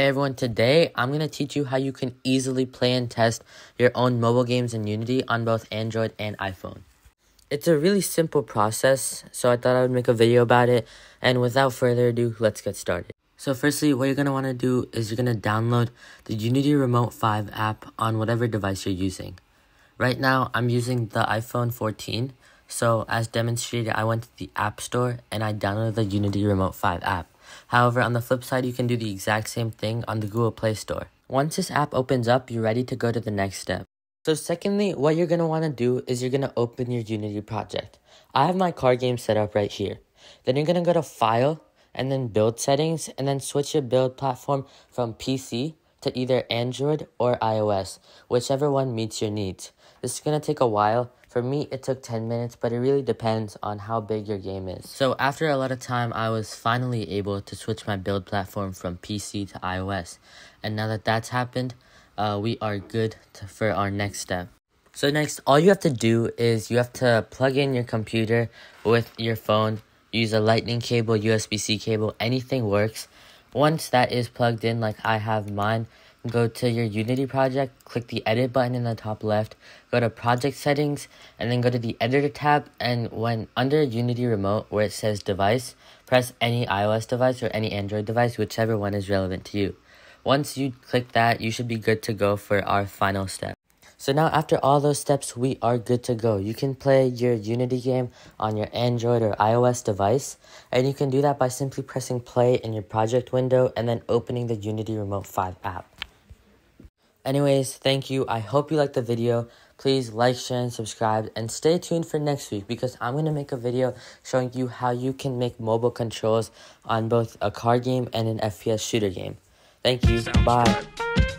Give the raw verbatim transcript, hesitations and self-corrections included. Hey everyone, today I'm going to teach you how you can easily play and test your own mobile games in Unity on both Android and iPhone. It's a really simple process, so I thought I would make a video about it, and without further ado, let's get started. So firstly, what you're going to want to do is you're going to download the Unity Remote five app on whatever device you're using. Right now, I'm using the iPhone fourteen, so as demonstrated, I went to the App Store and I downloaded the Unity Remote five app. However, on the flip side, you can do the exact same thing on the Google Play Store. Once this app opens up, you're ready to go to the next step. So secondly, what you're going to want to do is you're going to open your Unity project. I have my car game set up right here. Then you're going to go to File, and then Build Settings, and then switch your build platform from P C to either Android or iOS, whichever one meets your needs. This is going to take a while. For me, it took ten minutes, but it really depends on how big your game is. So after a lot of time, I was finally able to switch my build platform from P C to iOS. And now that that's happened, uh, we are good to, for our next step. So next, all you have to do is you have to plug in your computer with your phone, use a lightning cable, U S B C cable, anything works. Once that is plugged in, like I have mine, go to your Unity project, click the edit button in the top left, go to project settings, and then go to the editor tab, and when under Unity Remote where it says device, press any iOS device or any Android device, whichever one is relevant to you. Once you click that, you should be good to go for our final step. So now after all those steps, we are good to go. You can play your Unity game on your Android or iOS device, and you can do that by simply pressing play in your project window and then opening the Unity Remote five app. Anyways, thank you. I hope you liked the video. Please like, share, and subscribe. And stay tuned for next week because I'm going to make a video showing you how you can make mobile controls on both a car game and an F P S shooter game. Thank you. Bye.